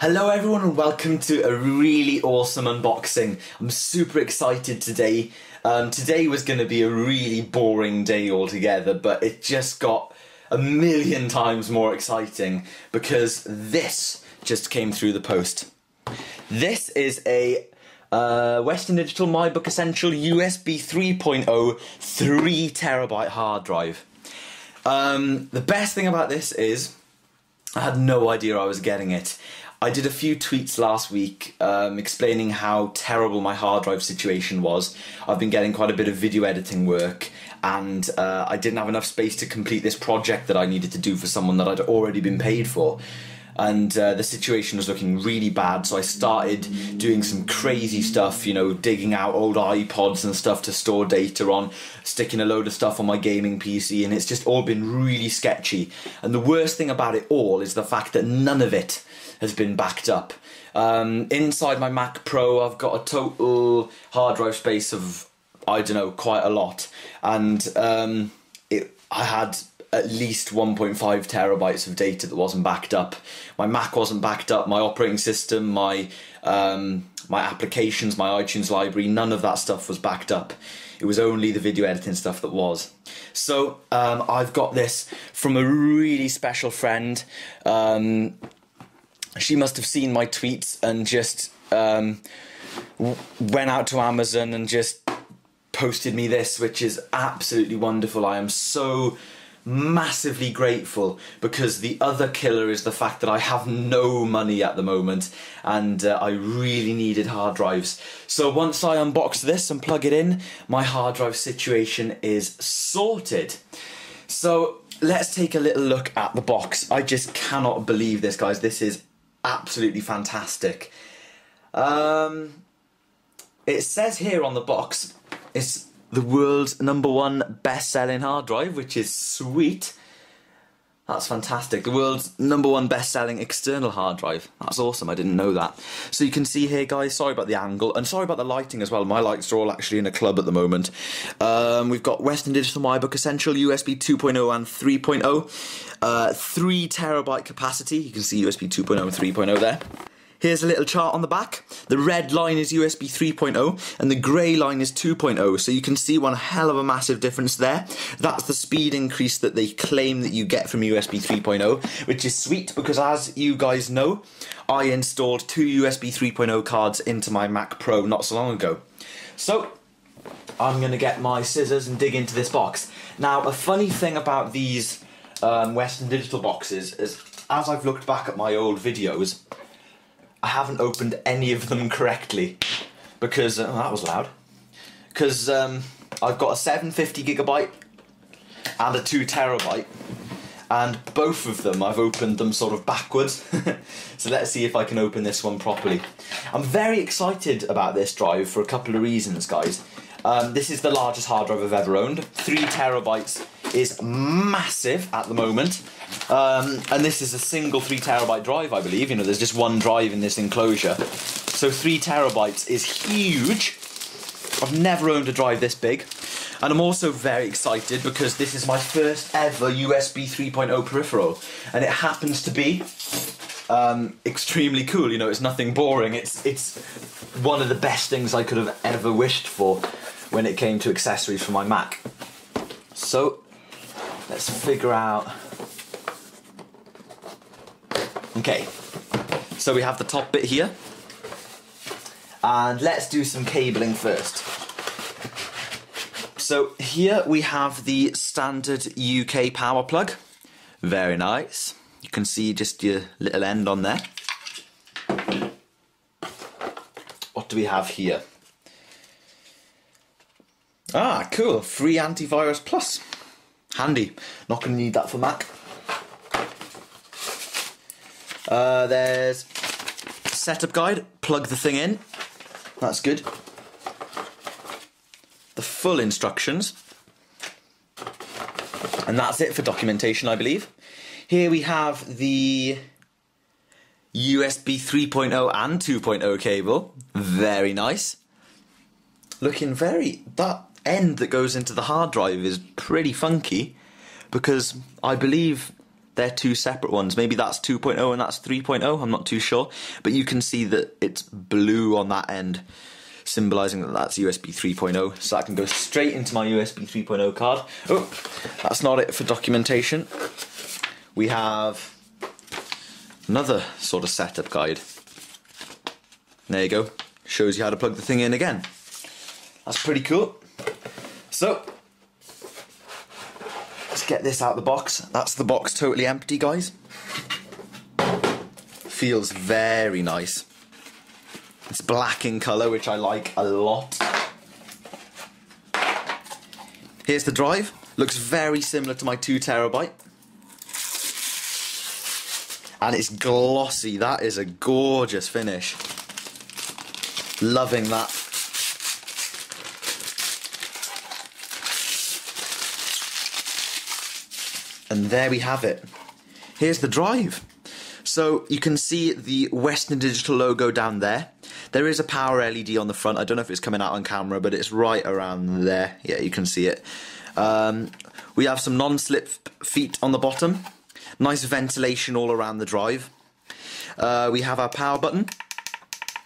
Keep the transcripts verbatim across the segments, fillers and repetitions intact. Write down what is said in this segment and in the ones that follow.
Hello everyone and welcome to a really awesome unboxing. I'm super excited today. Um, today was going to be a really boring day altogether, but it just got a million times more exciting because this just came through the post. This is a uh, Western Digital MyBook Essential U S B three point oh three terabyte hard drive. Um, the best thing about this is I had no idea I was getting it. I did a few tweets last week um, explaining how terrible my hard drive situation was. I've been getting quite a bit of video editing work and uh, I didn't have enough space to complete this project that I needed to do for someone that I'd already been paid for. And uh, the situation was looking really bad, so I started doing some crazy stuff, you know, digging out old iPods and stuff to store data on, sticking a load of stuff on my gaming P C, and it's just all been really sketchy. And the worst thing about it all is the fact that none of it has been backed up. Um, inside my Mac Pro, I've got a total hard drive space of, I don't know, quite a lot. And um, it, I had at least one point five terabytes of data that wasn't backed up. My Mac wasn't backed up, my operating system, my um, my applications, my iTunes library, none of that stuff was backed up. It was only the video editing stuff that was. So um, I've got this from a really special friend. Um, she must have seen my tweets and just um, went out to Amazon and just posted me this, which is absolutely wonderful. I am so massively grateful because the other killer is the fact that I have no money at the moment and uh, I really needed hard drives. So once I unbox this and plug it in, my hard drive situation is sorted. So let's take a little look at the box. I just cannot believe this, guys. This is absolutely fantastic. Um, it says here on the box, it's the world's number one best-selling hard drive, which is sweet. That's fantastic. The world's number one best-selling external hard drive. That's awesome. I didn't know that. So you can see here, guys, sorry about the angle, and sorry about the lighting as well. My lights are all actually in a club at the moment. Um, we've got Western Digital MyBook Essential, U S B two point oh and three point oh. Uh, three terabyte capacity. You can see U S B two point oh and three point oh there. Here's a little chart on the back. The red line is U S B three point oh and the grey line is two point oh, so you can see one hell of a massive difference there. That's the speed increase that they claim that you get from U S B three point oh, which is sweet because, as you guys know, I installed two U S B three point oh cards into my Mac Pro not so long ago. So I'm going to get my scissors and dig into this box. Now, a funny thing about these um, Western Digital boxes is, as I've looked back at my old videos, I haven't opened any of them correctly because, oh, that was loud, because um, I've got a seven hundred fifty gigabyte and a two terabyte, and both of them I've opened them sort of backwards. So let's see if I can open this one properly. I'm very excited about this drive for a couple of reasons, guys. Um, this is the largest hard drive I've ever owned. Three terabytes is massive at the moment, um, and this is a single three terabyte drive, I believe. You know, there's just one drive in this enclosure, so three terabytes is huge. I've never owned a drive this big, and I'm also very excited because this is my first ever U S B three point oh peripheral, and it happens to be um, extremely cool. You know, it's nothing boring. It's it's one of the best things I could have ever wished for when it came to accessories for my Mac. So let's figure out. Okay, so we have the top bit here, and let's do some cabling first. So here we have the standard U K power plug. Very nice. You can see just your little end on there. What do we have here? Ah, cool. Free antivirus plus. Handy. Not going to need that for Mac. Uh, there's setup guide. Plug the thing in. That's good. The full instructions. And that's it for documentation, I believe. Here we have the U S B three point oh and two point oh cable. Very nice. Looking very... that end that goes into the hard drive is pretty funky because I believe they're two separate ones. Maybe that's two point oh and that's three point oh, I'm not too sure. But you can see that it's blue on that end, symbolising that that's U S B three point oh. So that can go straight into my U S B three point oh card. Oh, that's not it for documentation. We have another sort of setup guide. There you go. Shows you how to plug the thing in again. That's pretty cool. So, let's get this out of the box. That's the box totally empty, guys. Feels very nice. It's black in colour, which I like a lot. Here's the drive. Looks very similar to my two terabyte. And it's glossy. That is a gorgeous finish. Loving that. And there we have it. Here's the drive. So you can see the Western Digital logo down there. There is a power L E D on the front. I don't know if it's coming out on camera, but it's right around there. Yeah, you can see it. Um, we have some non-slip feet on the bottom. Nice ventilation all around the drive. Uh, we have our power button.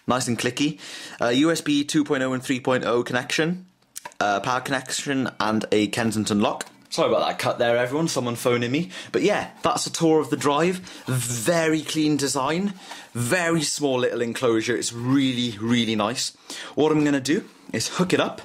Nice and clicky. Uh, U S B two point oh and three point oh connection. Uh, power connection and a Kensington lock. Sorry about that cut there, everyone. Someone phoning me. But yeah, that's a tour of the drive. Very clean design. Very small little enclosure. It's really, really nice. What I'm going to do is hook it up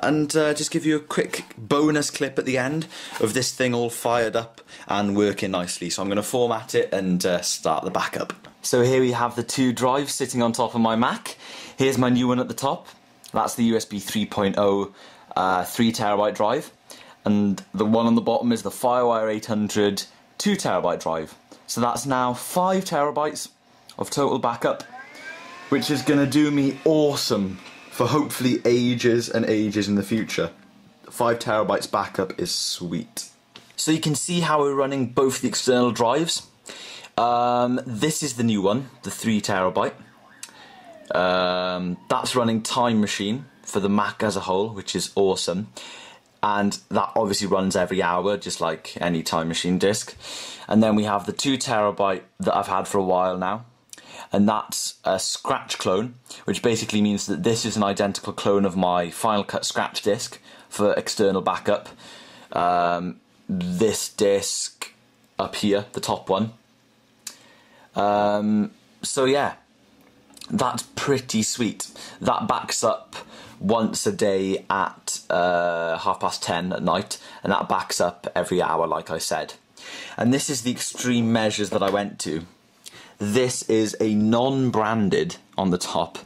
and uh, just give you a quick bonus clip at the end of this thing all fired up and working nicely. So I'm going to format it and uh, start the backup. So here we have the two drives sitting on top of my Mac. Here's my new one at the top. That's the U S B three point oh uh, three terabyte drive. And the one on the bottom is the Firewire eight hundred two terabyte drive. So that's now five terabytes of total backup, which is going to do me awesome for hopefully ages and ages in the future. five terabytes backup is sweet. So you can see how we're running both the external drives. Um, this is the new one, the three terabyte. Um, that's running Time Machine for the Mac as a whole, which is awesome. And that obviously runs every hour, just like any Time Machine disk. And then we have the two terabyte that I've had for a while now. And that's a scratch clone, which basically means that this is an identical clone of my Final Cut scratch disk for external backup. Um, this disk up here, the top one. Um, so yeah, that's pretty sweet. That backs up once a day at uh, half past ten at night, and that backs up every hour, like I said. And this is the extreme measures that I went to. This is a non-branded, on the top,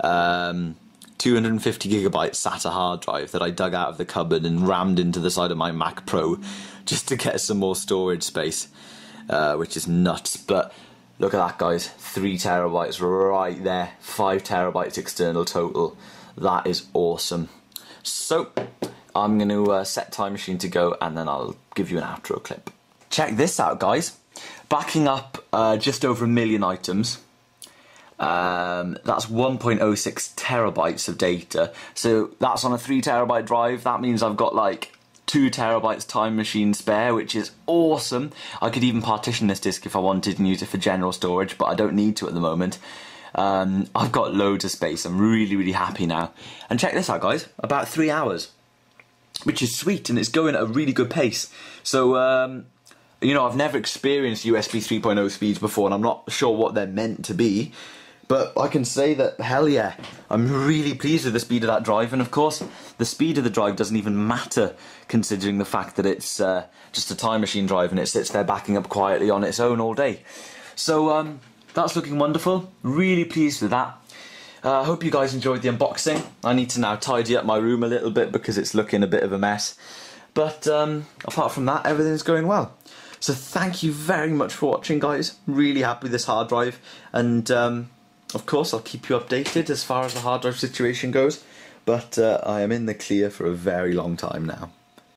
um, two hundred fifty gigabyte SATA hard drive that I dug out of the cupboard and rammed into the side of my Mac Pro just to get some more storage space, uh, which is nuts. But look at that, guys, three terabytes right there, five terabytes external total. That is awesome. So, I'm going to uh, set Time Machine to go and then I'll give you an outro clip. Check this out, guys. Backing up uh, just over a million items. Um, that's one point oh six terabytes of data. So, that's on a three terabyte drive. That means I've got like two terabytes Time Machine spare, which is awesome. I could even partition this disk if I wanted and use it for general storage, but I don't need to at the moment. Um, I've got loads of space. I'm really, really happy now. And check this out, guys. About three hours, which is sweet, and it's going at a really good pace. So, um, you know, I've never experienced U S B three point oh speeds before, and I'm not sure what they're meant to be. But I can say that, hell yeah, I'm really pleased with the speed of that drive. And of course, the speed of the drive doesn't even matter, considering the fact that it's uh, just a Time Machine drive, and it sits there backing up quietly on its own all day. So, um... that's looking wonderful. Really pleased with that. I uh, hope you guys enjoyed the unboxing. I need to now tidy up my room a little bit because it's looking a bit of a mess. But um, apart from that, everything's going well. So thank you very much for watching, guys. Really happy with this hard drive. And um, of course, I'll keep you updated as far as the hard drive situation goes. But uh, I am in the clear for a very long time now.